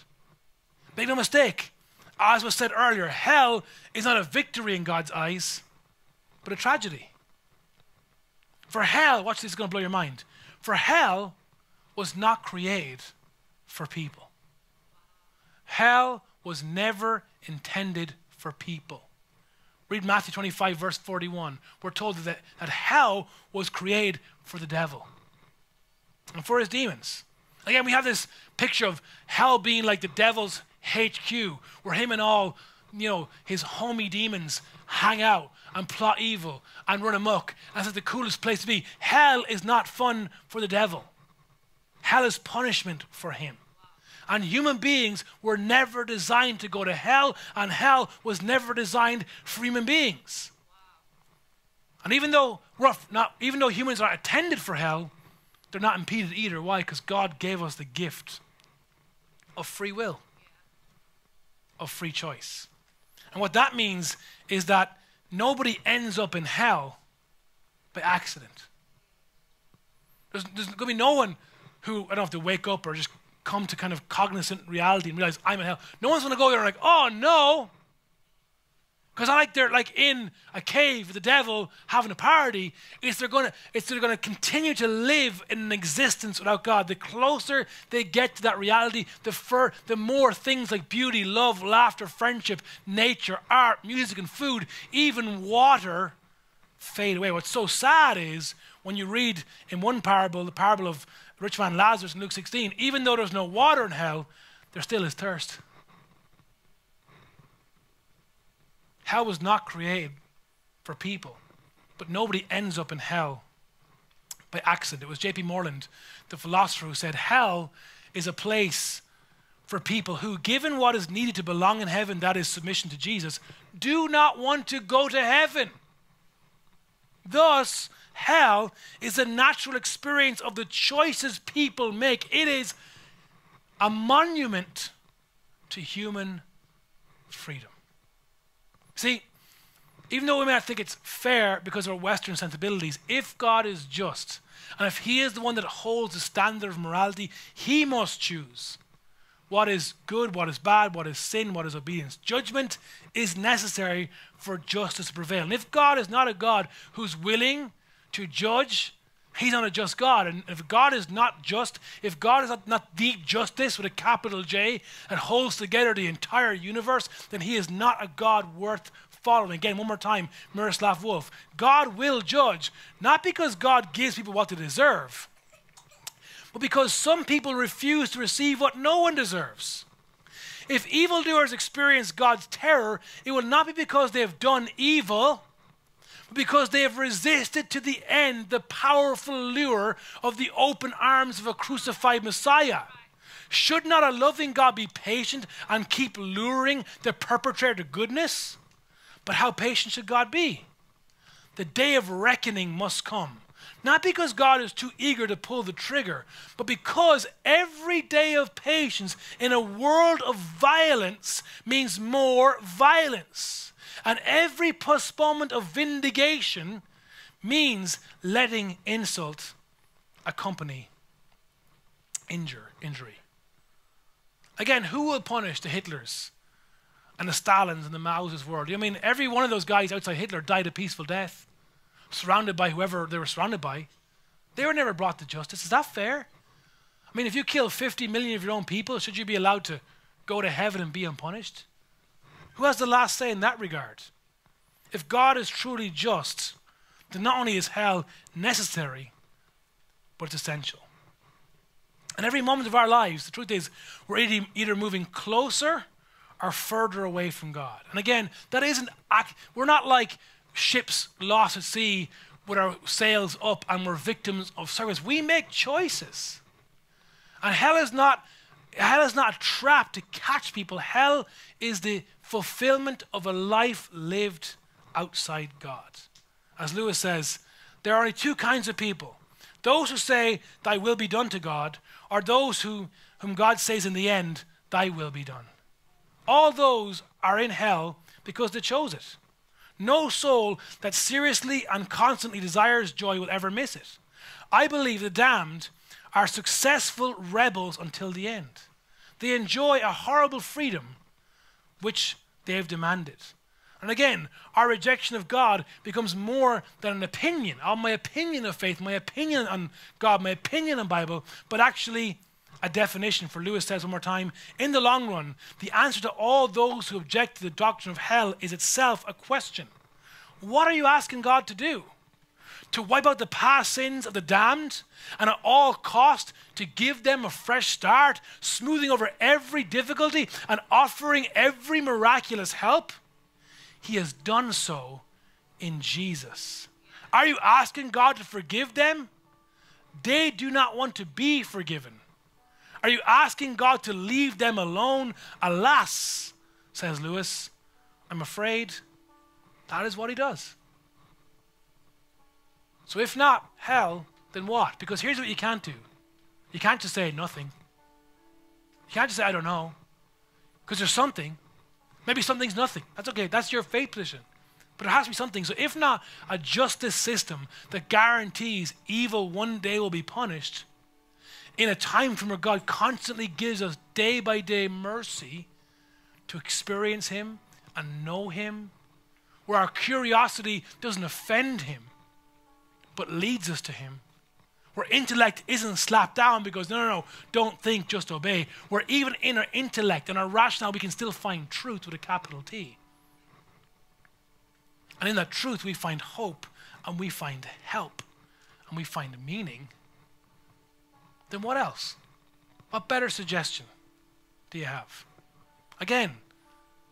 Make no mistake, as was said earlier, hell is not a victory in God's eyes, but a tragedy. For hell, watch this, it's going to blow your mind. For hell was not created for people. Hell was never intended for people. Read Matthew twenty-five, verse forty-one. We're told that, that hell was created for the devil and for his demons. Again, we have this picture of hell being like the devil's H Q, where him and all, you know, his homie demons hang out and plot evil and run amok. That's like the coolest place to be. Hell is not fun for the devil. Hell is punishment for him. And human beings were never designed to go to hell, and hell was never designed for human beings. And even though rough, not even though humans are intended for hell, they're not impeded either. Why? Because God gave us the gift of free will, of free choice. And what that means is that nobody ends up in hell by accident. There's, there's going to be no one who, I don't have to wake up or just come to kind of cognizant reality and realize I'm in hell. No one's going to go there and like, oh no. Because I like they're like in a cave with the devil having a party. It's they're gonna it's they're gonna continue to live in an existence without God. The closer they get to that reality, the fur the more things like beauty, love, laughter, friendship, nature, art, music, and food, even water, fade away. What's so sad is when you read in one parable, the parable of rich man Lazarus in Luke sixteen, even though there's no water in hell, there still is thirst. Hell was not created for people, but nobody ends up in hell by accident. It was J P Moreland, the philosopher, who said, hell is a place for people who, given what is needed to belong in heaven, that is submission to Jesus, do not want to go to heaven. Thus, Hell is a natural experience of the choices people make. It is a monument to human freedom. See, even though we might think it's fair because of our Western sensibilities, if God is just, and if he is the one that holds the standard of morality, he must choose what is good, what is bad, what is sin, what is obedience. Judgment is necessary for justice to prevail. And if God is not a God who's willing to judge, he's not a just God. And if God is not just, if God is not, not the justice with a capital J that holds together the entire universe, then he is not a God worth following. Again, one more time, Miroslav Volf. God will judge, not because God gives people what they deserve, but because some people refuse to receive what no one deserves. If evildoers experience God's terror, it will not be because they have done evil, because they have resisted to the end the powerful lure of the open arms of a crucified Messiah. Should not a loving God be patient and keep luring the perpetrator to goodness? But how patient should God be? The day of reckoning must come. Not because God is too eager to pull the trigger, but because every day of patience in a world of violence means more violence. And every postponement of vindication means letting insult accompany injure, injury. Again, who will punish the Hitlers and the Stalins and the Mao's of the world? I mean, every one of those guys outside Hitler died a peaceful death, surrounded by whoever they were surrounded by. They were never brought to justice. Is that fair? I mean, if you kill fifty million of your own people, should you be allowed to go to heaven and be unpunished? Who has the last say in that regard? If God is truly just, then not only is hell necessary, but it's essential. And every moment of our lives, the truth is, we're either moving closer or further away from God. And again, that isn't, we're not like ships lost at sea with our sails up and we're victims of service. We make choices. And hell is not, hell is not a trap to catch people. Hell is the fulfillment of a life lived outside God. As Lewis says, there are only two kinds of people. Those who say, thy will be done to God, or those who, whom God says in the end, thy will be done. All those are in hell because they chose it. No soul that seriously and constantly desires joy will ever miss it. I believe the damned are successful rebels until the end. They enjoy a horrible freedom which they have demanded. And again, our rejection of God becomes more than an opinion, or my opinion of faith, my opinion on God, my opinion on the Bible, but actually a definition. For Lewis says one more time, in the long run, the answer to all those who object to the doctrine of hell is itself a question. What are you asking God to do? To wipe out the past sins of the damned, and at all cost to give them a fresh start, smoothing over every difficulty and offering every miraculous help? He has done so in Jesus. Are you asking God to forgive them? They do not want to be forgiven. Are you asking God to leave them alone? Alas, says Lewis, I'm afraid that is what he does. So if not hell, then what? Because here's what you can't do. You can't just say nothing. You can't just say, I don't know. Because there's something. Maybe something's nothing. That's okay. That's your faith position. But there has to be something. So if not a justice system that guarantees evil one day will be punished, in a time from where God constantly gives us day by day mercy to experience him and know him, where our curiosity doesn't offend him, but leads us to him, where intellect isn't slapped down because no, no, no, don't think, just obey, where even in our intellect and our rationale, we can still find truth with a capital T. And in that truth, we find hope and we find help and we find meaning. Then what else? What better suggestion do you have? Again,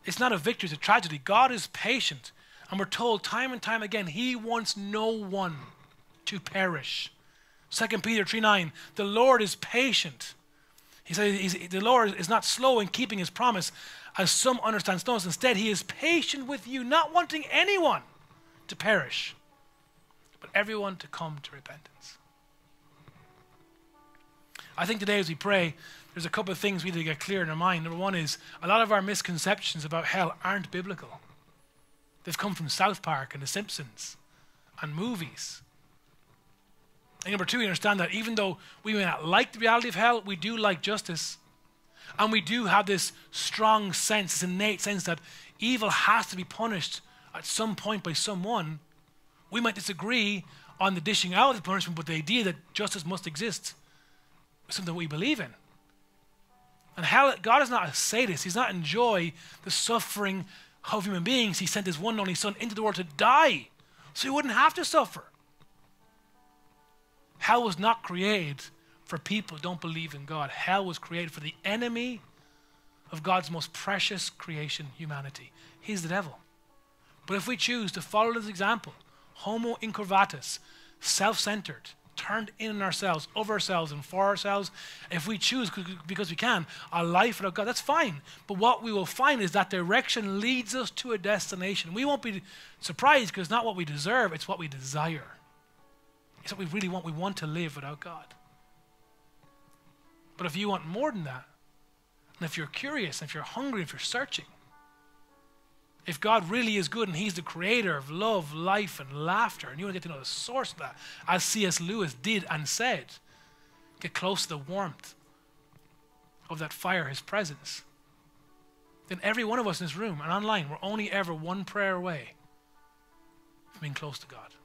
it's not a victory, it's a tragedy. God is patient, and we're told time and time again, he wants no one to perish. Second Peter three nine, the Lord is patient. He says he's, the Lord is not slow in keeping his promise, as some understand slowness. Instead, he is patient with you, not wanting anyone to perish, but everyone to come to repentance. I think today as we pray, there's a couple of things we need to get clear in our mind. Number one is a lot of our misconceptions about hell aren't biblical. They've come from South Park and the Simpsons and movies. And number two, we understand that even though we may not like the reality of hell, we do like justice. And we do have this strong sense, this innate sense that evil has to be punished at some point by someone. We might disagree on the dishing out of the punishment, but the idea that justice must exist is something we believe in. And hell, God is not a sadist. He's not enjoy the suffering of human beings. He sent his one and only son into the world to die so he wouldn't have to suffer. Hell was not created for people who don't believe in God. Hell was created for the enemy of God's most precious creation, humanity. He's the devil. But if we choose to follow his example, homo incurvatus, self-centered, turned in on ourselves, over ourselves and for ourselves, if we choose, because we can, a life without God, that's fine. But what we will find is that direction leads us to a destination. We won't be surprised because it's not what we deserve, it's what we desire. It's what we really want. We want to live without God. But if you want more than that, and if you're curious, if you're hungry, if you're searching, if God really is good and he's the creator of love, life, and laughter, and you want to get to know the source of that, as C S Lewis did and said, get close to the warmth of that fire, his presence, then every one of us in this room and online, we're only ever one prayer away from being close to God.